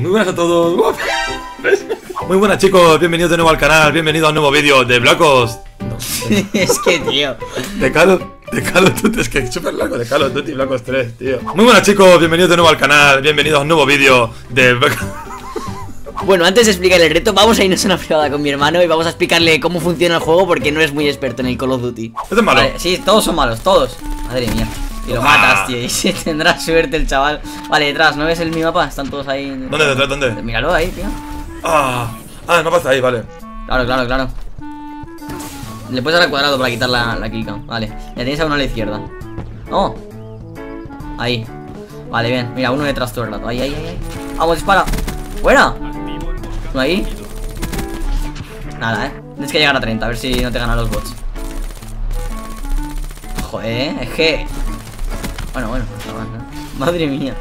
Muy buenas a todos. Muy buenas, chicos, bienvenidos de nuevo al canal, bienvenidos a un nuevo vídeo de Black Ops. No. Es que, tío, de Call of Duty, es que es súper largo, de Call of Duty Black Ops 3, tío. Muy buenas, chicos, bienvenidos de nuevo al canal, bienvenidos a un nuevo vídeo de Black Ops. Bueno, antes de explicar el reto, vamos a irnos a una privada con mi hermano y vamos a explicarle cómo funciona el juego, porque no es muy experto en el Call of Duty. Este es malo. Vale, sí, todos son malos, todos. Madre mía. Y lo matas, tío, y se tendrá suerte el chaval. Vale, detrás, ¿no ves mi mapa? Están todos ahí. ¿Dónde? ¿Detrás? ¿Dónde? Míralo ahí, tío. Ah, no pasa ahí, vale. Claro. Le puedes dar al cuadrado para quitar la killcam. Vale, ya tienes a uno a la izquierda. ¡Oh! Ahí. Vale, bien, mira, uno detrás todo el rato. Ahí. Vamos, dispara. ¡Fuera! ¿Uno ahí? Nada, tienes que llegar a 30, a ver si no te ganan los bots. Joder, es que... Bueno, nada más, ¿no? Madre mía.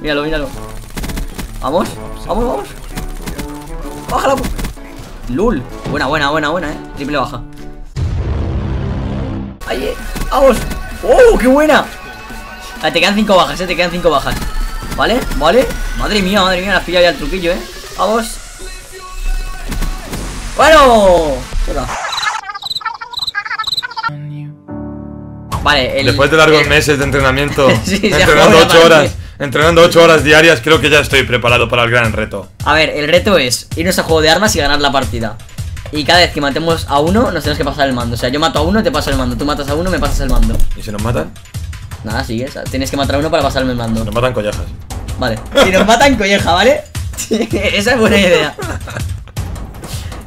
Míralo. Vamos. Bájala. Lul. Buena, triple baja. Ahí, vamos. ¡Oh, qué buena! Ah, te quedan 5 bajas, te quedan 5 bajas. Vale. Madre mía, la has pillado ya el truquillo, Vamos. Bueno. Hola. Vale, después de largos meses de entrenamiento, sí, entrenando 8 horas, entrenando 8 horas diarias, creo que ya estoy preparado para el gran reto. A ver, el reto es irnos a juego de armas y ganar la partida. Y cada vez que matemos a uno, nos tenemos que pasar el mando. O sea, yo mato a uno, te paso el mando. Tú matas a uno, me pasas el mando. ¿Y si nos matan? Nada, sigue. O sea, tienes que matar a uno para pasarme el mando. Si nos matan, collejas. Vale. Si nos matan, colleja, ¿vale? Esa es buena idea.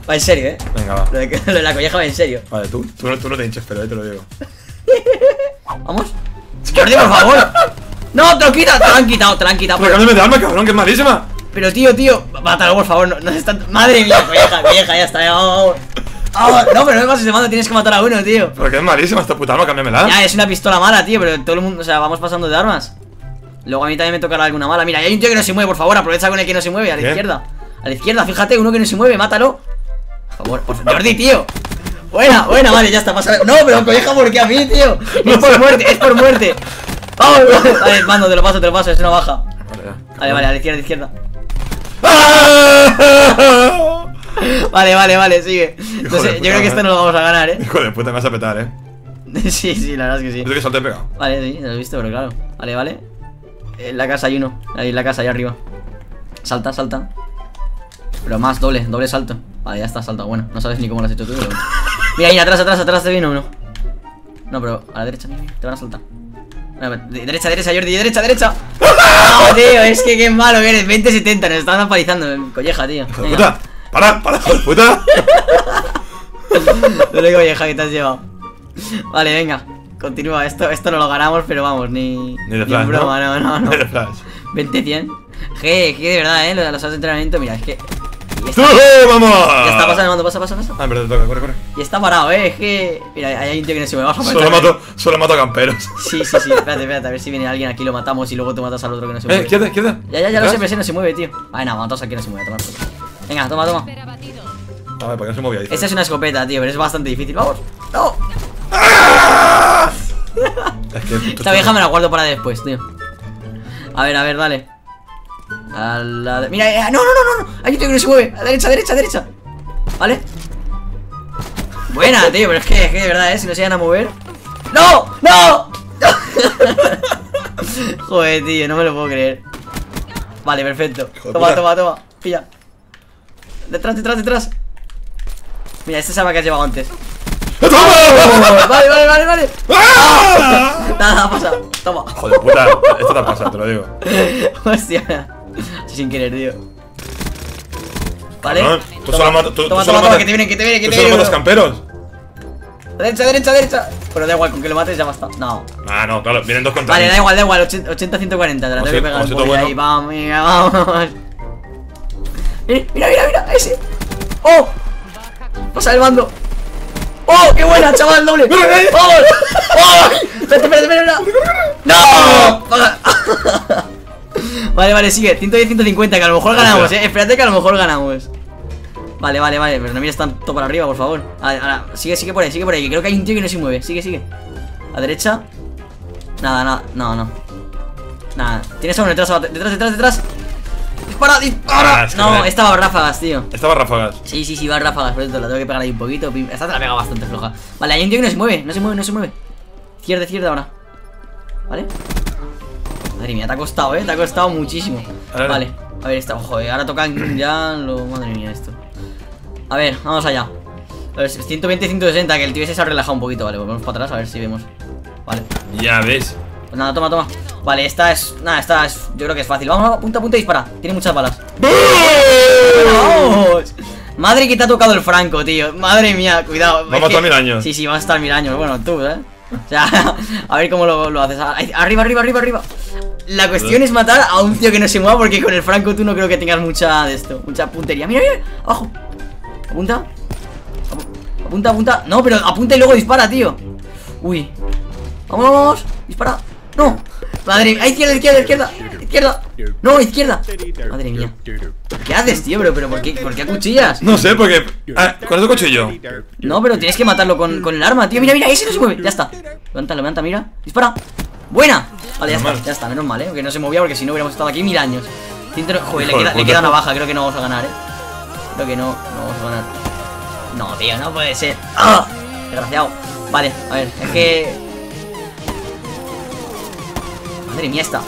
Va en serio, Venga, va. Lo de la colleja va en serio. Vale, tú no te hinches, pero ahí te lo digo. Vamos. Jordi, por favor. No, te lo quitas. Te lo han quitado. Pero cámbiame de arma, cabrón, que es malísima. Pero tío, mátalo, por favor. No es tanto. Madre mía, vieja, ya está. Vamos. No, pero no me pases de mando, tienes que matar a uno, tío. Pero que es malísima esta puta arma, cámbiamela. Ya, es una pistola mala, tío, pero todo el mundo, o sea, vamos pasando de armas. Luego a mí también me tocará alguna mala. Mira, hay un tío que no se mueve, por favor, aprovecha con el que no se mueve, a la izquierda. A la izquierda, fíjate, uno que no se mueve, mátalo. Por favor, Jordi, tío. Buena, vale, ya está, pasa. No, pero colleja porque a mí, tío. Es por muerte, Vamos. Vale, mando, te lo paso, es una baja. Vale, a la izquierda. Vale, sigue. Entonces, yo creo que esto no lo vamos a ganar, Hijo de puta, me vas a petar, Sí, la verdad es que sí. Creo que salte pegado. Vale, sí, lo he visto, pero claro. Vale. En la casa hay uno. Ahí en la casa, allá arriba. Salta. Pero más, doble salto. Vale, ya está, salta. Bueno, no sabes ni cómo lo has hecho tú, pero... Mira, ahí atrás te vino uno. No, pero a la derecha, te van a saltar. No, derecha, Jordi, derecha. No, tío, es que qué malo que eres. 20-70, nos están apalizando, colleja, tío. Venga. ¡Puta! ¡Para, puta! Dale, colleja, que te has llevado. Vale, venga, continúa. Esto no lo ganamos, pero vamos, ni de flash, broma, no. Ni de flash. 20-100. Que de verdad, lo de los entrenamientos, mira, es que... Está, ¡vamos! Ya está, pasa. Ah, pero te toca, corre. Y está parado, es que... Mira, hay un tío que no se me va a matar. Solo mato a camperos. Sí, espérate, a ver si viene alguien aquí, lo matamos y luego tú matas al otro que no se mueve. Izquierda. Ya, lo sé, pero no se mueve, tío. Vale, nada, matas al que no se mueve, toma. Venga, toma. A ver, ¿por qué no se movía ahí? Esta es una escopeta, tío, pero es bastante difícil. ¡Vamos! ¡No! Esta vieja me la guardo para después, tío. A ver, dale. Mira, no. Hay un tío que no se mueve. Derecha. ¿Vale? Buena, tío, pero es que de verdad, si no se van a mover. ¡No! Joder, tío, no me lo puedo creer. Vale, perfecto. Toma. Pilla. Detrás. Mira, este es el arma que has llevado antes. Vale. Nada, pasa. Toma. Joder, puta. Esto te pasa, te lo digo. Hostia. Sin querer, tío. Vale. Tú solo matas. Toma, que te viene. Tú solo matas camperos. Derecha. Pero da igual, con que lo mates ya basta. No. Ah, no, claro, vienen dos contra. Vale, da igual. 80-140. Te la tengo que pegar. Ahí, vamos. Mira, ese. ¡Oh! Pasa el mando. ¡Oh, qué buena, chaval, doble! ¡Vamos! ¡Oh! ¡Espera! ¡No! Vale, sigue. 110-150, que a lo mejor ganamos, Espérate que a lo mejor ganamos. Vale, pero no mires tanto para arriba, por favor. Ahora, sigue por ahí, que creo que hay un tío que no se mueve. Sigue. A derecha. Nada. Tienes a uno detrás. dispara, dispara. Es que no, estaba ráfagas, tío. Estaba ráfagas. Sí, sí, sí, va ráfagas. Por eso la tengo que pegar ahí un poquito. Esta te la pega bastante floja. Vale, hay un tío que no se mueve, no se mueve, no se mueve. Izquierda, izquierda ahora. Vale. Madre mía, te ha costado, te ha costado muchísimo. Vale, a ver esta, ojo, ahora tocan ya lo... Madre mía, esto. A ver, vamos allá. A ver, 120, 160, que el tío ese se ha relajado un poquito. Vale, volvemos para atrás, a ver si vemos. Vale. Ya ves. Pues nada, toma, toma. Vale, esta es... Nada, esta es... Yo creo que es fácil. Vamos, vamos, punta, punta y dispara. Tiene muchas balas. ¡Vamos! Madre que te ha tocado el Franco, tío. Madre mía, cuidado. Vamos a estar 1000 años. Sí, sí, vamos a estar 1000 años. Bueno, tú, o sea, a ver cómo lo haces. Arriba, arriba, arriba, arriba. La cuestión es matar a un tío que no se mueva, porque con el Franco tú no creo que tengas mucha de esto. Mucha puntería. Mira, mira, abajo. Apunta. Apunta, apunta. No, pero apunta y luego dispara, tío. Uy. Vamos, vamos. Dispara. No. Madre mía, izquierda, izquierda, izquierda. Izquierda. No, izquierda. Madre mía. ¿Qué haces, tío? Pero ¿por qué acuchillas? No sé, porque... Ah, ¿cuál es el cuchillo? No, pero tienes que matarlo con el arma, tío. Mira, mira, ese no se mueve. Ya está. Levanta, levanta, mira. Dispara. Buena. Vale, ya está, menos mal, que no se movía, porque si no hubiéramos estado aquí 1000 años. Joder, le queda una baja, creo que no vamos a ganar, Creo que no vamos a ganar. No, tío, no puede ser. ¡Ah! Desgraciado. Vale, a ver, es que... Madre mía, esta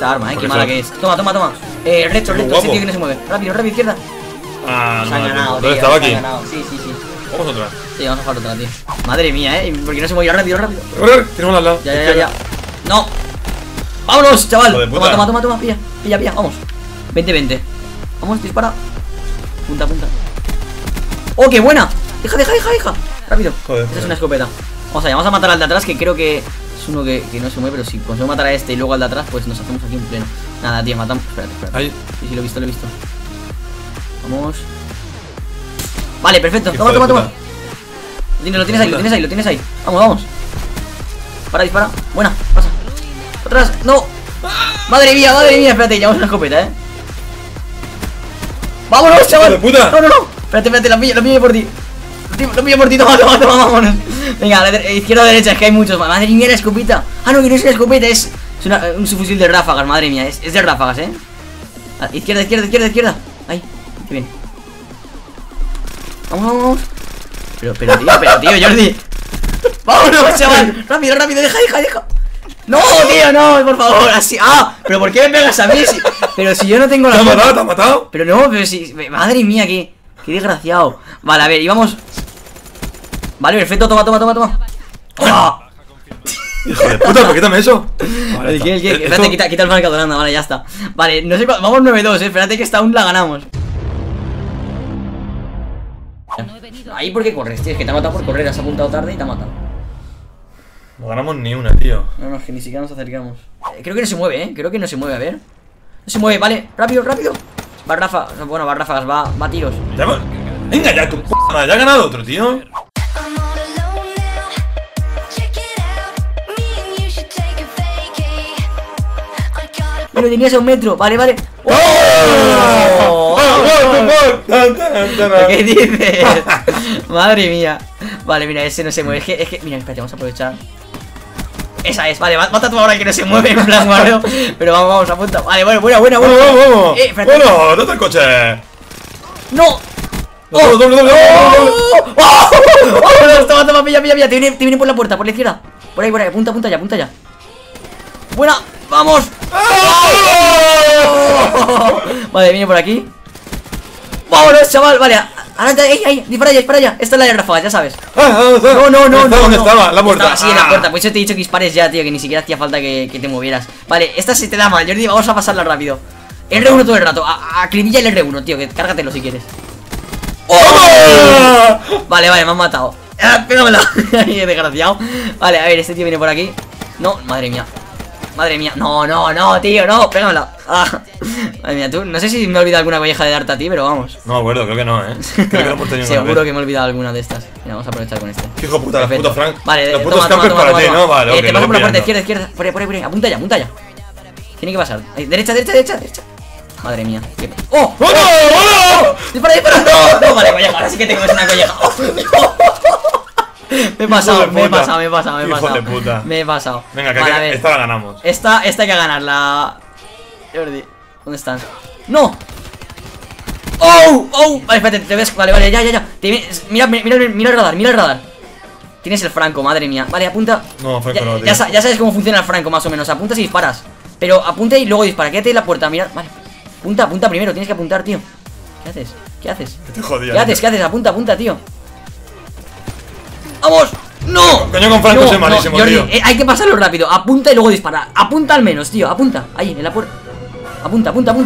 arma, qué mala que es. Toma, toma, toma. Recto, recto, ese tío que no se mueve. Rápido, rápido, izquierda. Ah, no, ganado, tío, estaba aquí. Ganado. Sí, sí, sí. Vamos otra. Sí, vamos a jugar otra, tío. Madre mía, porque no se mueve. Rápido, rápido. Tenemos al lado. Ya, ya, ya. No. Vámonos, chaval. Toma, toma, toma, toma. Pilla, pilla, pilla. Vamos. 20, 20. Vamos, dispara. Punta, punta. Oh, qué buena. Deja, deja, deja, deja. Rápido. Esa es una escopeta. Vamos allá, vamos a matar al de atrás, que creo que... uno que no se mueve, pero si consigo matar a este y luego al de atrás, pues nos hacemos aquí en pleno. Nada, tío, matamos. Espérate, espérate. Ahí. Sí, sí, lo he visto, lo he visto. Vamos. Vale, perfecto. Toma, toma, toma. Lo tienes ahí, lo tienes ahí, lo tienes ahí. Vamos, vamos. Para, dispara. Buena, pasa. Atrás, no. Madre mía, espérate, llevamos una escopeta, Vámonos, chaval. No, no, no. Espérate, espérate, lo pillo por ti. Lo pillo por ti, toma, toma, toma, vámonos. Venga, izquierda o derecha, es que hay muchos más. Madre mía, la escopeta. Ah, no, que no es una escopeta, es un subfusil de ráfagas, madre mía. Es de ráfagas, Izquierda, izquierda, izquierda, izquierda. Ahí, qué bien. Vamos, vamos, vamos. Pero, tío, Jordi. Vámonos, chaval. Rápido, rápido, deja, deja, deja. No, tío, no, por favor, así. Ah, pero ¿por qué me pegas a mí? Pero si yo no tengo la... ¿Te has matado? ¿Te has matado? Pero no, pero si... Madre mía, qué desgraciado. Vale, a ver, íbamos... Vale, perfecto, toma, toma, toma, toma. ¡Oh! Hijo de puta, ¿por qué tome eso? Vale, ¿El qué? Espérate, esto... quita el marcador, anda, vale, ya está. Vale, no sé cuál... Vamos 9-2, espérate que esta aún la ganamos. Ahí porque corres, tío, es que te ha matado por correr, has apuntado tarde y te ha matado. No ganamos ni una, tío. No, no, es que ni siquiera nos acercamos. Creo que no se mueve, creo que no se mueve, a ver. No se mueve, vale, rápido, rápido. Va ráfagas, bueno, va ráfagas, va tiros. Venga ya, tu p***a, ya ha ganado otro, tío. Lo tenías a 1 metro, vale, vale. ¡Oh! ¿Qué dices? Madre mía. Vale, mira, ese no se mueve. Es que, mira, espérate, vamos a aprovechar. Esa es, vale, mata tú ahora el que no se mueve, en plan, guardo. Pero vamos, vamos, apunta. Vale, bueno, buena, buena, buena. Vamos. Bueno, date el coche. ¡No! ¡Oh! ¡Doble! ¡Oh! Toma, toma, pilla, pilla, pilla. Te viene por la puerta, por la izquierda. Por ahí, apunta, apunta ya, apunta ya. Buena, vamos. ¡Oh! Vale, viene por aquí. Vámonos, chaval, vale. Ahora, ahí, dispara ya, dispara ya. Esta es la de ráfagas, ya sabes. No, no, no, no. ¿Dónde estaba? La puerta. Sí, en la puerta. Pues yo te he dicho que dispares ya, tío, que ni siquiera hacía falta que te movieras. Vale, esta se te da mal, Jordi, vamos a pasarla rápido. R1 todo el rato, acribilla el R1, tío, que cárgatelo si quieres. ¡Oh! Vale, vale, me han matado. Pégamela. Desgraciado. Vale, a ver, este tío viene por aquí. No, madre mía. Madre mía, no, no, no, tío, no, pégamela. Madre mía, tú, no sé si me he olvidado alguna colleja de darte a ti, pero vamos. No me acuerdo, creo que no, Creo que no hemos tenido. Seguro que me he olvidado alguna de estas. Mira, vamos a aprovechar con este. Hijo puta, la puta Frank. Vale, los putos campers para ti, ¿no? Vale, te paso por la parte izquierda, izquierda. Por ahí, apunta ya, apunta ya. Tiene que pasar. Derecha, derecha, derecha, derecha. Madre mía. ¡Oh! ¡Oh! ¡Oh! ¡Dispara, dispara! ¡No! No, vale, colleja, ahora sí que tengo una colleja. Me he pasado, me he pasado, me he pasado, me he pasado. Hijo de puta. Me he pasado. Venga, que esta la ganamos. Esta hay que ganarla. Jordi, ¿dónde están? ¡No! ¡Oh! ¡Oh! Vale, espérate, te ves. Vale, vale, ya. Mira el radar, mira el radar. Tienes el franco, madre mía. Vale, apunta. No, franco no, tío. Ya sabes cómo funciona el franco, más o menos. Apuntas y disparas. Pero apunta y luego dispara. Quédate en la puerta, mira. Vale. Apunta primero, tienes que apuntar, tío. ¿Qué haces? Te jodía. ¿Qué haces? Apunta, tío. ¡Vamos! ¡No! Coño, con franco es malísimo, Jordi, tío. Hay que pasarlo rápido. Apunta y luego dispara. Apunta al menos, tío. Apunta. Ahí, en la puerta. Apunta. Apunta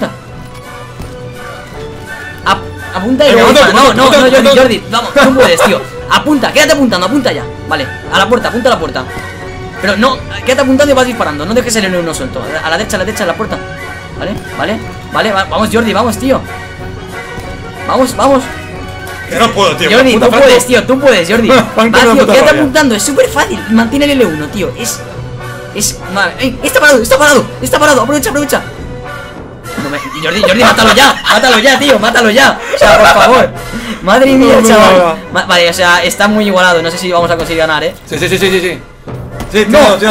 y luego dispara. No, Jordi. Vamos, no puedes, tío. Apunta, quédate apuntando, apunta ya. Vale, a la puerta, apunta a la puerta. Pero no, quédate apuntando y vas disparando. No dejes el uno suelto. A la derecha, a la puerta. Vale. Vamos, Jordi, vamos, tío. Vamos. Que no puedo, tío. Jordi, tú puedes, tío. Tú puedes, Jordi. Va, tío, quédate apuntando. Es súper fácil. Mantiene el L1, tío. Ey, está parado. Aprovecha. No me... Jordi, mátalo ya, tío, o sea, por favor. Madre mía, chaval. Vale, o sea, está muy igualado. No sé si vamos a conseguir ganar, Sí. Sí, tienes dos.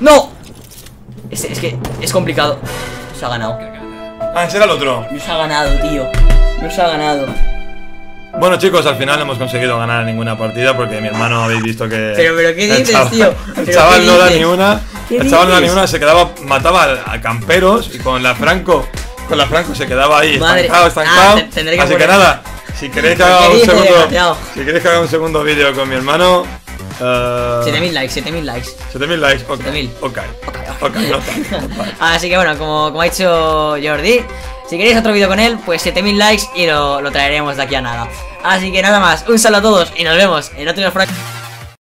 No. Es que es complicado. Nos ha ganado. Ah, ese era el otro. Nos ha ganado, tío. Bueno, chicos, al final no hemos conseguido ganar ninguna partida porque mi hermano, habéis visto que... Pero ¿qué dices, tío? El chaval no da ni una. El chaval no da ni una, se quedaba, mataba a camperos y con la franco, se quedaba ahí, estancado. Así que nada, si queréis que haga un segundo, vídeo con mi hermano... 7000 likes, ok. 7000. Ok. Así que bueno, como ha dicho Jordi, si queréis otro vídeo con él, pues 7000 likes y lo traeremos de aquí a nada. Así que nada más, un saludo a todos y nos vemos en otro